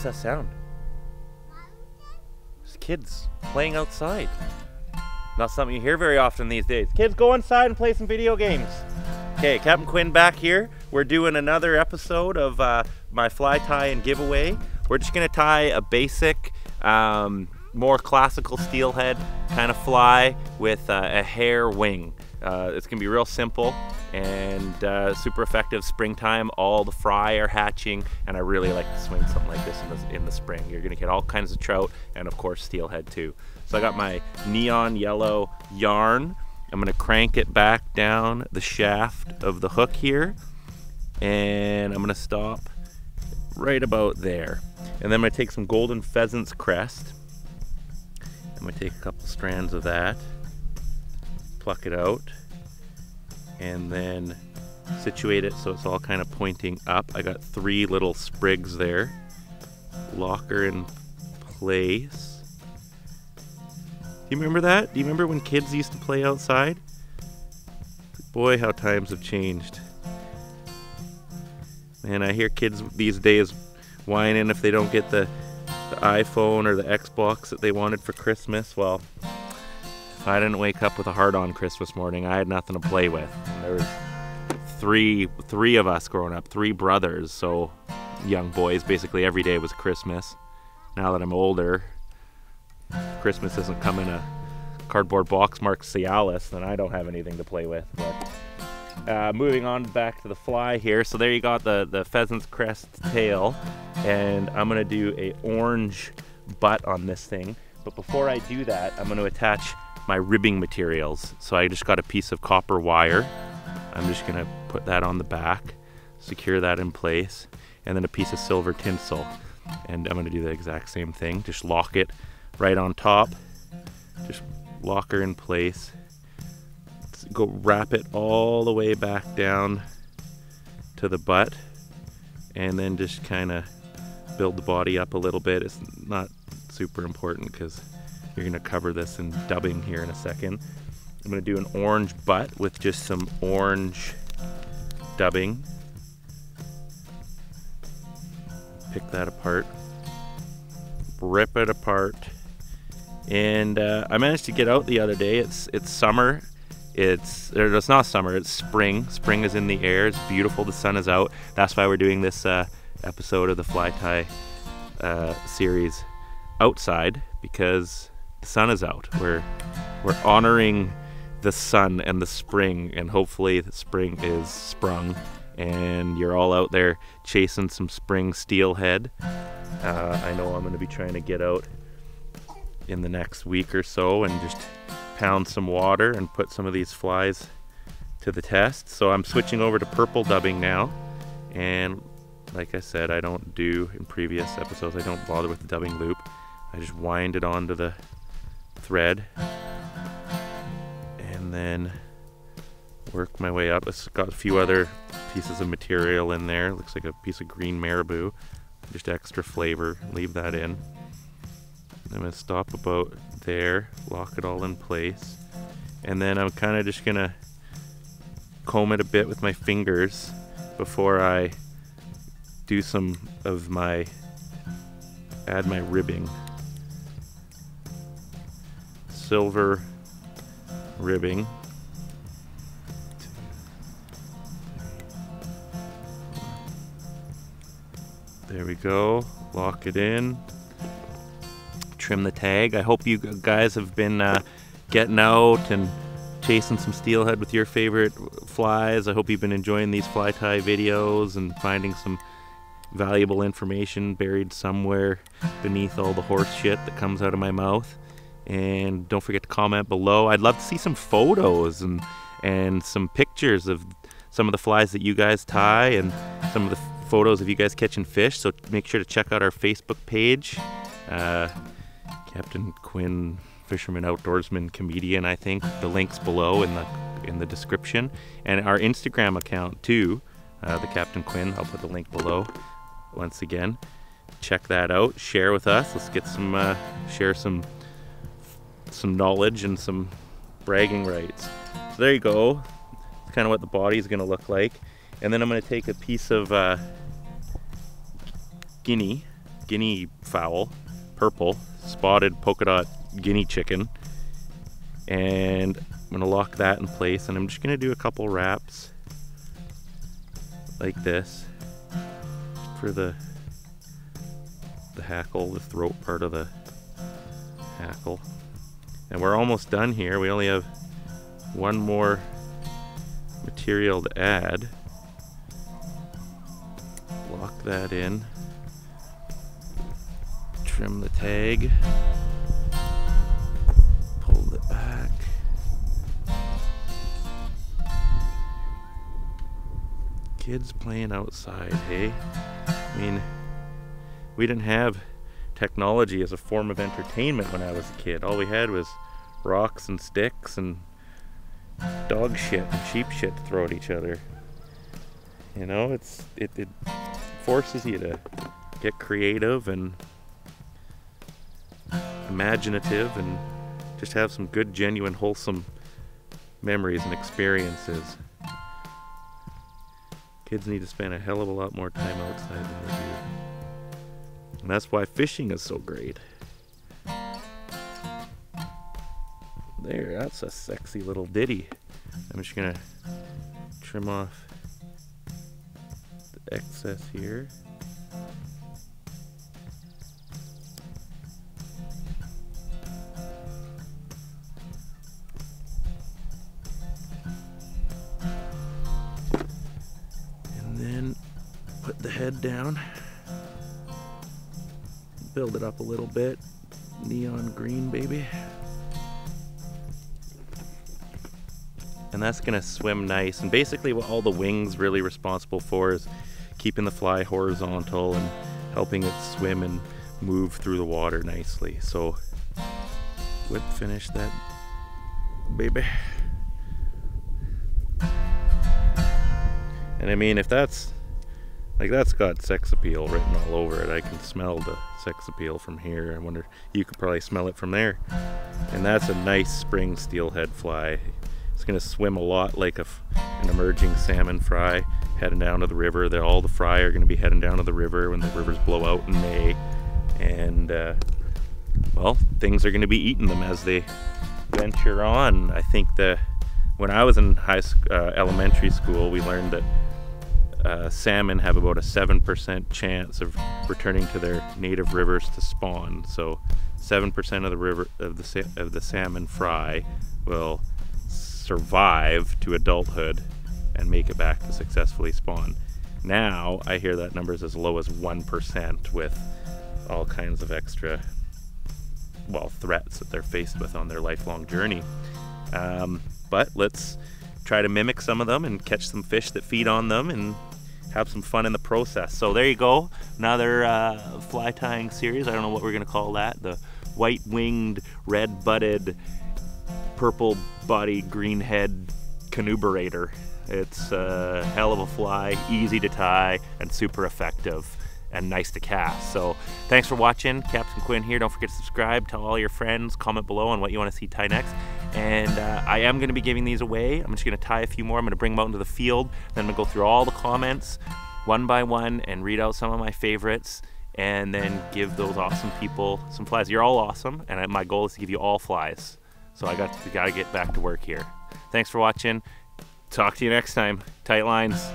What's that sound? It's kids playing outside. Not something you hear very often these days. Kids, go inside and play some video games. Okay, Captain Quinn back here. We're doing another episode of my fly tie and giveaway. We're just gonna tie a basic, more classical steelhead kind of fly with a hair wing. It's gonna be real simple and super effective. Springtime, all the fry are hatching, and I really like to swing something like this in the spring. You're gonna get all kinds of trout and of course steelhead too. So I got my neon yellow yarn. I'm gonna crank it back down the shaft of the hook here, and I'm gonna stop right about there. And then I'm gonna take some golden pheasant's crest. I'm gonna take a couple strands of that, pluck it out, and then situate it so it's all kind of pointing up. I got three little sprigs there. Lock her in place. Do you remember that? Do you remember when kids used to play outside? Boy, how times have changed. Man, I hear kids these days whining if they don't get the iPhone or the Xbox that they wanted for Christmas. Well, if I didn't wake up with a heart-on Christmas morning, I had nothing to play with. And there was three of us growing up, three brothers, so young boys, basically every day was Christmas. Now that I'm older, Christmas doesn't come in a cardboard box marked Cialis, then I don't have anything to play with. But moving on back to the fly here, so there you got the pheasant's crest tail, and I'm gonna do a orange butt on this thing. But before I do that, I'm gonna attach my ribbing materials. So I just got a piece of copper wire. I'm just gonna put that on the back, secure that in place, and then a piece of silver tinsel. And I'm gonna do the exact same thing. Just lock it right on top. Just lock her in place. Let's go wrap it all the way back down to the butt, and then just kinda build the body up a little bit. It's not super important because you're gonna cover this in dubbing here in a second. I'm gonna do an orange butt with just some orange dubbing. Pick that apart, rip it apart, and I managed to get out the other day. It's summer. It's not summer. It's spring. Spring is in the air. It's beautiful. The sun is out. That's why we're doing this episode of the fly tie series outside, because the sun is out. We're honoring the sun and the spring, and hopefully the spring is sprung and you're all out there chasing some spring steelhead. I know I'm gonna be trying to get out in the next week or so and just pound some water and put some of these flies to the test. So I'm switching over to purple dubbing now, and like I said, I don't do in previous episodes, I don't bother with the dubbing loop. I just wind it onto the thread and then work my way up. It's got a few other pieces of material in there. Looks like a piece of green marabou, just extra flavor. Leave that in. I'm gonna stop about there, lock it all in place, and then I'm kind of just gonna comb it a bit with my fingers before I do some of my ribbing. Silver ribbing. There we go. Lock it in. Trim the tag. I hope you guys have been getting out and chasing some steelhead with your favorite flies. I hope you've been enjoying these fly tie videos and finding some valuable information buried somewhere beneath all the horse shit that comes out of my mouth. And don't forget to comment below. I'd love to see some photos and some pictures of some of the flies that you guys tie and some of the photos of you guys catching fish. So make sure to check out our Facebook page, Captain Quinn, fisherman, outdoorsman, comedian. I think the link's below in the description, and our Instagram account too, the Captain Quinn. I'll put the link below. Once again, check that out. Share with us. Let's get some share some knowledge and some bragging rights. So there you go. It's kind of what the body is going to look like. And then I'm going to take a piece of guinea guinea fowl, purple, spotted polka dot guinea chicken. And I'm gonna lock that in place, and I'm just gonna do a couple wraps like this for the hackle, the throat part of the hackle. And we're almost done here. We only have one more material to add. Lock that in. Trim the tag. Pull it back. Kids playing outside, hey? I mean, we didn't have technology as a form of entertainment when I was a kid. All we had was rocks and sticks and dog shit and sheep shit to throw at each other. You know, it forces you to get creative and imaginative and just have some good, genuine, wholesome memories and experiences. Kids need to spend a hell of a lot more time outside than they do. And that's why fishing is so great. There, that's a sexy little ditty. I'm just gonna trim off the excess here. And then put the head down. Build it up a little bit. Neon green, baby. And that's gonna swim nice. And basically what all the wings really responsible for is keeping the fly horizontal and helping it swim and move through the water nicely. So whip finish that baby. And I mean, if that's like, that's got sex appeal written all over it. I can smell the sex appeal from here. I wonder, you could probably smell it from there. And that's a nice spring steelhead fly. It's gonna swim a lot like an emerging salmon fry heading down to the river. All the fry are gonna be heading down to the river when the rivers blow out in May. And well, things are gonna be eating them as they venture on. I think when I was in elementary school, we learned that salmon have about a 7% chance of returning to their native rivers to spawn. So 7% of the salmon fry will survive to adulthood and make it back to successfully spawn. Now I hear that number's as low as 1% with all kinds of extra, well, threats that they're faced with on their lifelong journey. But let's try to mimic some of them and catch some fish that feed on them and have some fun in the process. So there you go, another fly tying series. I don't know what we're gonna call that. The white-winged, red-butted, purple body, green head canuberator. It's a hell of a fly, easy to tie and super effective and nice to cast. So thanks for watching. Captain Quinn here. Don't forget to subscribe, tell all your friends, comment below on what you want to see tie next. And I am going to be giving these away. I'm just going to tie a few more. I'm going to bring them out into the field. Then I'm going to go through all the comments one by one and read out some of my favorites, and then give those awesome people some flies. You're all awesome, and my goal is to give you all flies. So we gotta get back to work here. Thanks for watching. Talk to you next time. Tight lines.